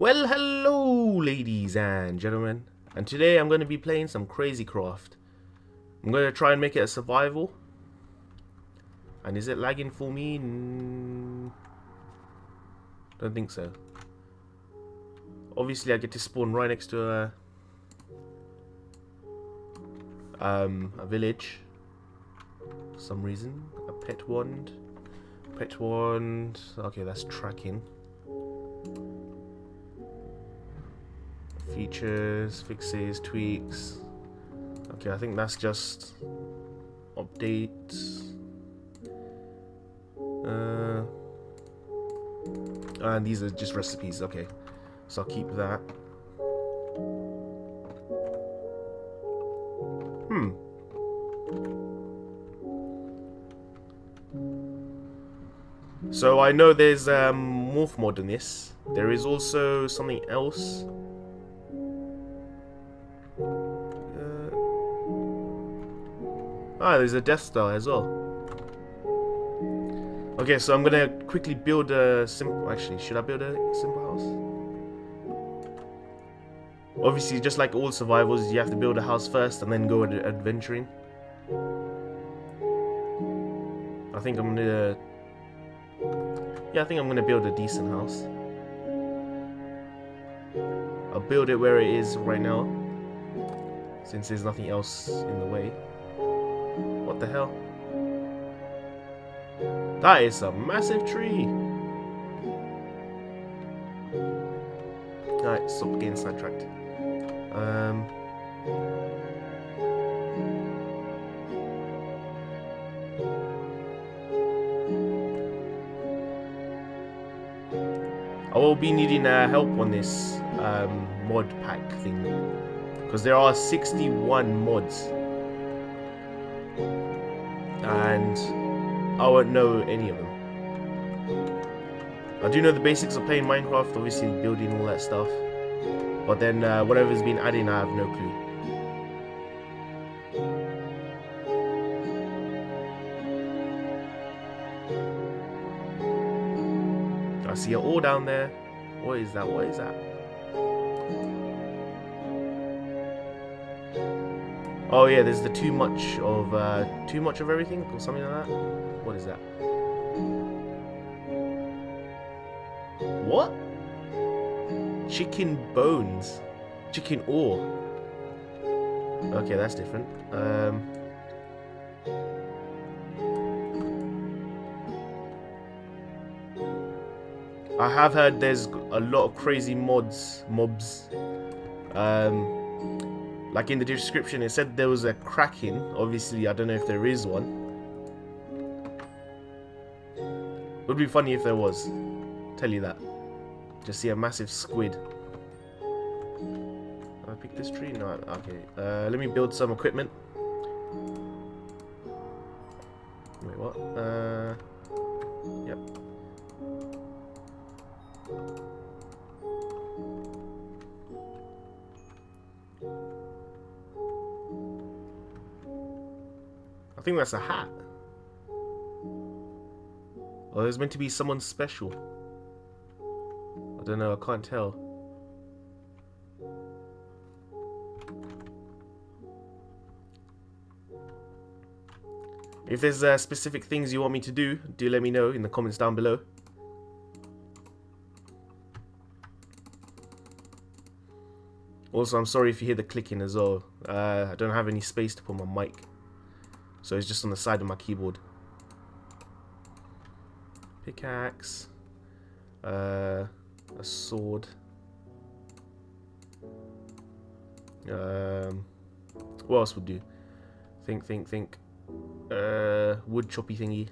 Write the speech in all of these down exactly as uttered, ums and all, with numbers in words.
Well, hello ladies and gentlemen, and today I'm going to be playing some Crazy Craft. I'm going to try and make it a survival. And is it lagging for me? Mm, don't think so. Obviously I get to spawn right next to a, um, a village for some reason. A pet wand. Pet wand. Okay, that's tracking. Features, fixes, tweaks. Okay, I think that's just updates. Uh, and these are just recipes. Okay, so I'll keep that. Hmm. So I know there's um, morph mod in this. There is also something else. Ah, there's a Death Star as well. Okay, so I'm gonna quickly build a simple... Actually, should I build a simple house? Obviously, just like all survivals, you have to build a house first and then go adventuring. I think I'm gonna... Yeah, I think I'm gonna build a decent house. I'll build it where it is right now, since there's nothing else in the way. What the hell? That is a massive tree! Alright, stop getting sidetracked. Um, I will be needing uh, help on this um, mod pack thing, because there are sixty-one mods. And I won't know any of them. I do know the basics of playing Minecraft, obviously building all that stuff, but then uh, whatever's been added, I have no clue. I see it all down there. What is that? What is that? Oh yeah, there's the too much of uh, too much of everything or something like that. What is that? What? Chicken bones, chicken ore. Okay, that's different. Um, I have heard there's a lot of crazy mods, mobs. Um, Like in the description, it said there was a Kraken. Obviously, I don't know if there is one. Would be funny if there was. Tell you that. Just see a massive squid. Have I picked this tree? No. Okay. Uh, let me build some equipment. Wait, what? Uh, yep. I think that's a hat. Oh, there's meant to be someone special. I don't know, I can't tell. If there's uh, specific things you want me to do, do let me know in the comments down below. Also, I'm sorry if you hear the clicking as well. Uh, I don't have any space to put my mic. So it's just on the side of my keyboard. Pickaxe. Uh, a sword. Um, what else would do? Think, think, think. Uh, wood choppy thingy.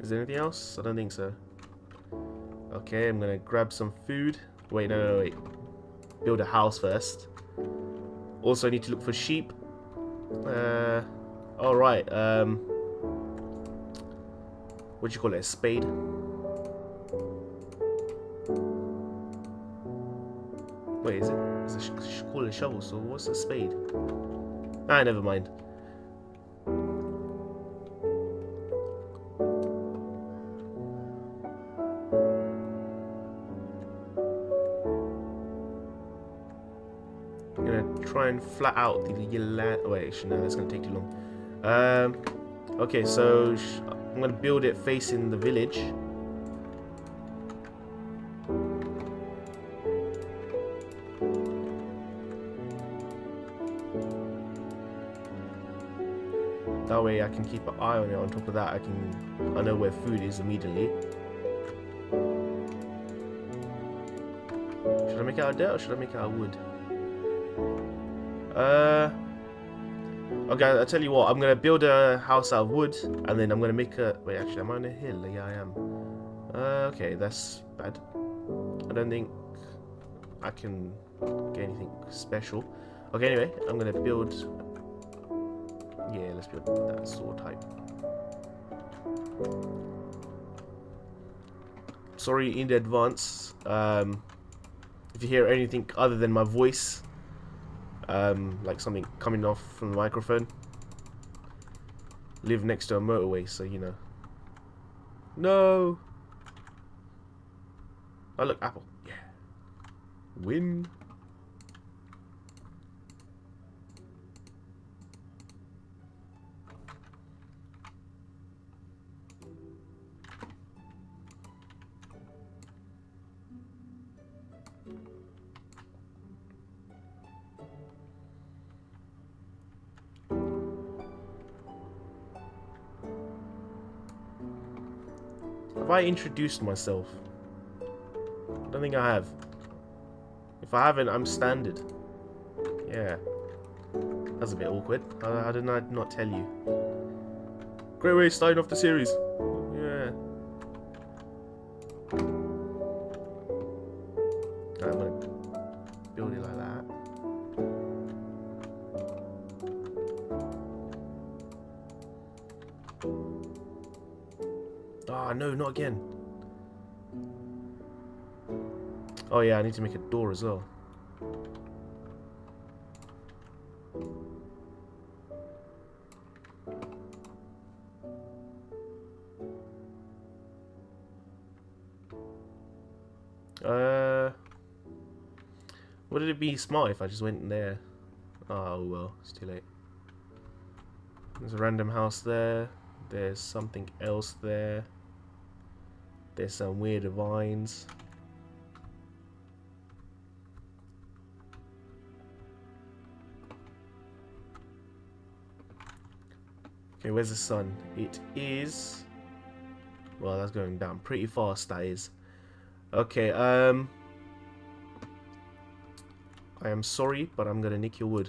Is there anything else? I don't think so. Okay, I'm gonna grab some food. Wait, no, no, wait. Build a house first. Also, I need to look for sheep. Uh, all right. Um, what do you call it? A spade. Wait, is it? Is it sh call it a shovel? So what's a spade? Ah, never mind. try and flat out the land. Oh, wait, actually, no, that's going to take too long. Um, okay, so sh I'm going to build it facing the village. That way I can keep an eye on it. On top of that, I can I know where food is immediately. Should I make it out of dirt or should I make it out of wood? Uh Okay, I'll tell you what, I'm gonna build a house out of wood and then I'm gonna make a wait actually am I on a hill? Yeah I am. Uh, okay, that's bad. I don't think I can get anything special. Okay, anyway, I'm gonna build. Yeah, let's build that saw type. Sorry in advance. Um, if you hear anything other than my voice, um, like something coming off from the microphone, live next to a motorway, so you know. No. Oh look, apple. Yeah. Win. Have I introduced myself? I don't think I have. If I haven't, I'm standard. Yeah. That's a bit awkward. How, how did I not tell you? Great way of starting off the series. Yeah. I'm going to build it like that. Ah, oh, no, not again. Oh yeah, I need to make a door as well. Uh, would it be smart if I just went in there? Oh well, it's too late. There's a random house there. There's something else there. There's some weird vines. Okay, where's the sun? It is... Well, that's going down pretty fast, that is. Okay, um... I am sorry, but I'm gonna nick your wood.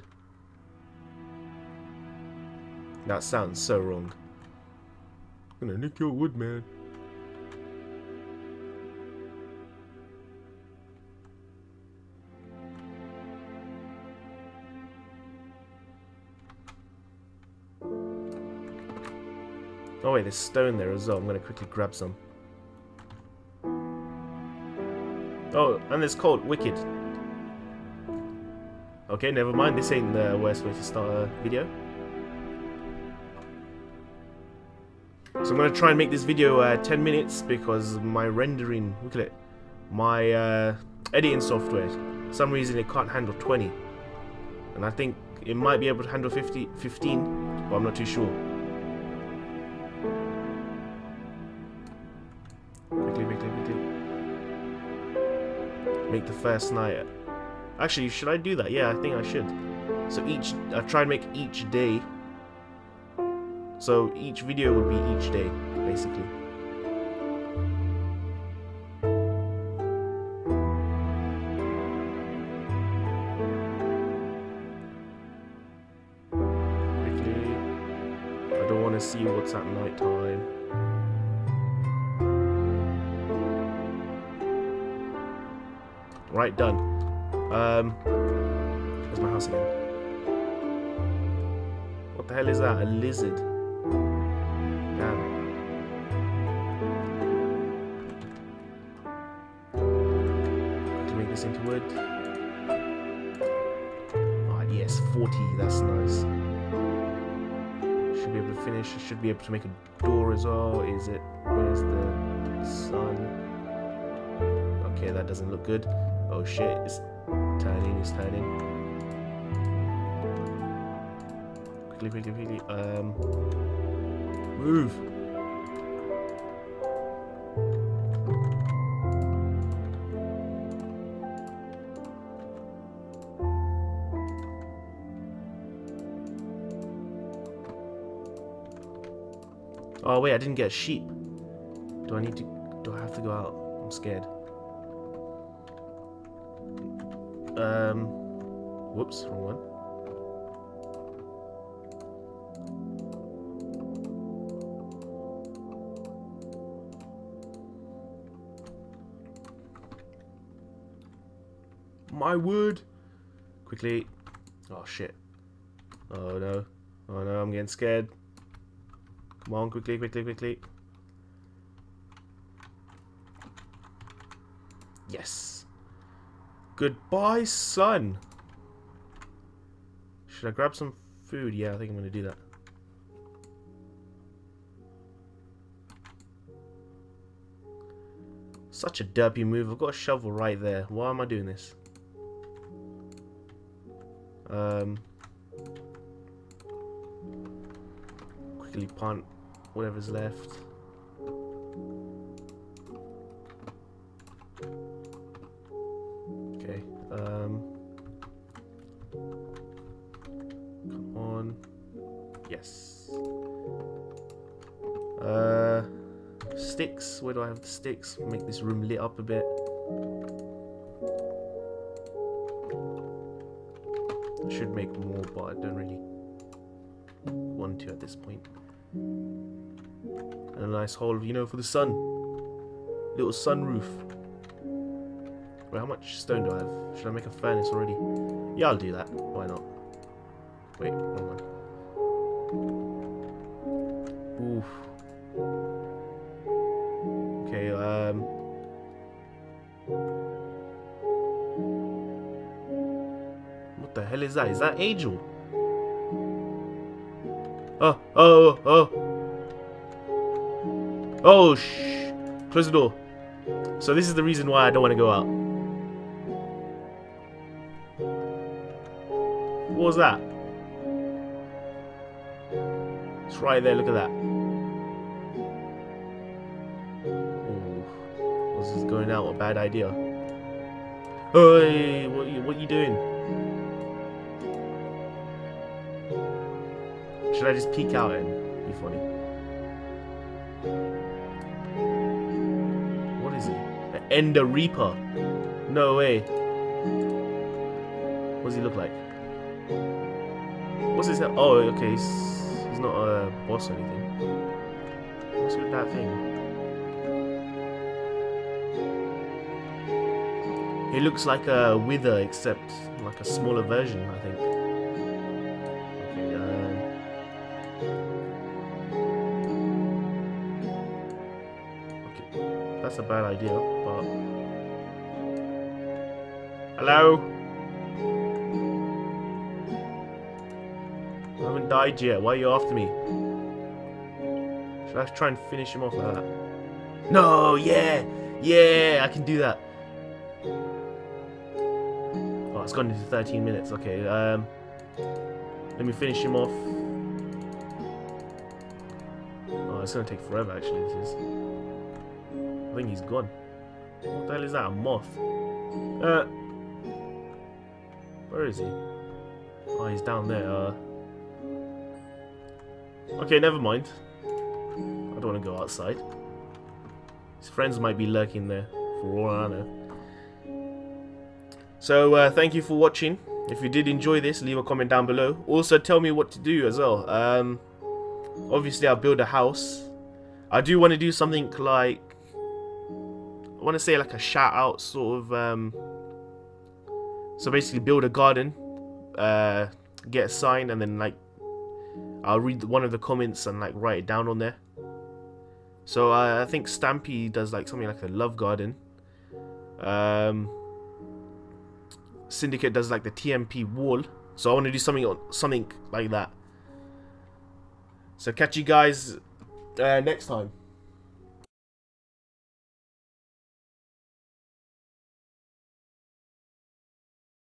That sounds so wrong. I'm gonna nick your wood, man. Oh wait, there's stone there as well. I'm going to quickly grab some. Oh, and there's cold. Wicked. Okay, never mind. This ain't the worst way to start a video. So I'm going to try and make this video uh, ten minutes because my rendering... Look at it. My uh, editing software. For some reason it can't handle twenty. And I think it might be able to handle fifty, fifteen, but I'm not too sure. Make the first night. Actually, should I do that? Yeah, I think I should. So each, I try and make each day. So each video would be each day, basically. Quickly. I don't want to see what's at night time. Right, done. Um, where's my house again? What the hell is that? A lizard. Damn. To make this into wood. Ah, oh, yes, forty. That's nice. Should be able to finish. Should be able to make a door as well. Is it? Where's the sun? Okay, that doesn't look good. Oh shit, it's turning, it's turning. quickly, quickly, quickly. Um, move. Oh wait, I didn't get a sheep. Do I need to? Do I have to go out? I'm scared. Um, whoops, wrong one. My wood! Quickly. Oh shit. Oh no. Oh no, I'm getting scared. Come on, quickly, quickly, quickly. Yes. Goodbye, sun. Should I grab some food? Yeah, I think I'm going to do that. Such a derpy move. I've got a shovel right there. Why am I doing this? Um, quickly plant whatever's left. Okay. Um, come on. Yes. Uh, sticks. Where do I have the sticks? Make this room lit up a bit. I should make more, but I don't really want to at this point. And a nice hole, you know, for the sun. Little sunroof. Wait, how much stone do I have? Should I make a furnace already? Yeah, I'll do that. Why not? Wait, wrong one. Oof. Okay, um... what the hell is that? Is that Angel? Oh, oh, oh. Oh, shh. Close the door. So this is the reason why I don't want to go out. What was that? It's right there, look at that. Ooh, was this going out? What a bad idea. Hey, what are you, what are you doing? Should I just peek out and be funny? What is he? An Ender Reaper? No way. What does he look like? What's his head? Oh, okay. He's, he's not a boss or anything. What's with that thing? He looks like a Wither, except like a smaller version, I think. That's a bad idea, but... hello? I haven't died yet, why are you after me? Should I try and finish him off like that? No, yeah! Yeah, I can do that! Oh, it's gone into thirteen minutes, okay. Um, let me finish him off. Oh, it's gonna take forever actually, this is... I think he's gone. What the hell is that? A moth? Uh, where is he? Oh, he's down there. Uh, okay, never mind. I don't want to go outside. His friends might be lurking there, for all I know. So, uh, thank you for watching. If you did enjoy this, leave a comment down below. Also, tell me what to do as well. Um, obviously, I'll build a house. I do want to do something like... I want to say like a shout out sort of um, so basically build a garden, uh, get a sign, and then like I'll read one of the comments and like write it down on there. So uh, I think Stampy does like something like a love garden, um, Syndicate does like the T M P wall, so I want to do something on something like that. So catch you guys uh, next time.